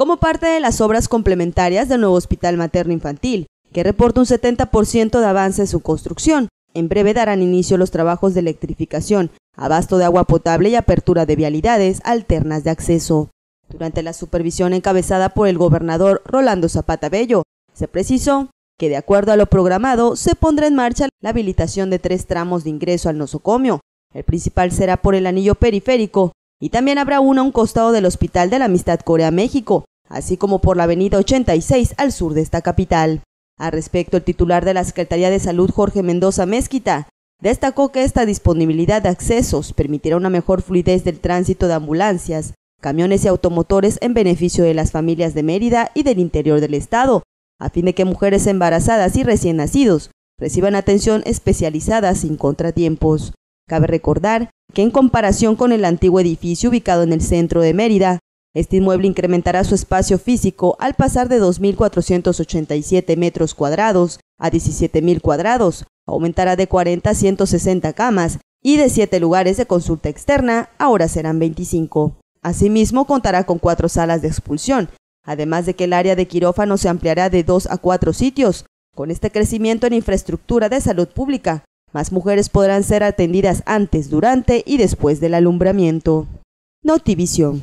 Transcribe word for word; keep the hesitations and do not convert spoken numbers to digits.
como parte de las obras complementarias del nuevo Hospital Materno Infantil, que reporta un setenta por ciento de avance en su construcción. En breve darán inicio los trabajos de electrificación, abasto de agua potable y apertura de vialidades alternas de acceso. Durante la supervisión encabezada por el gobernador Rolando Zapata Bello, se precisó que de acuerdo a lo programado se pondrá en marcha la habilitación de tres tramos de ingreso al nosocomio. El principal será por el anillo periférico y también habrá uno a un costado del Hospital de la Amistad Corea-México, así como por la avenida ochenta y seis al sur de esta capital. Al respecto, el titular de la Secretaría de Salud, Jorge Mendoza Mezquita, destacó que esta disponibilidad de accesos permitirá una mejor fluidez del tránsito de ambulancias, camiones y automotores en beneficio de las familias de Mérida y del interior del estado, a fin de que mujeres embarazadas y recién nacidos reciban atención especializada sin contratiempos. Cabe recordar que en comparación con el antiguo edificio ubicado en el centro de Mérida, este inmueble incrementará su espacio físico al pasar de dos mil cuatrocientos ochenta y siete metros cuadrados a diecisiete mil cuadrados, aumentará de cuarenta a ciento sesenta camas y de siete lugares de consulta externa, ahora serán veinticinco. Asimismo, contará con cuatro salas de expulsión, además de que el área de quirófano se ampliará de dos a cuatro sitios. Con este crecimiento en infraestructura de salud pública, más mujeres podrán ser atendidas antes, durante y después del alumbramiento. Notivisión.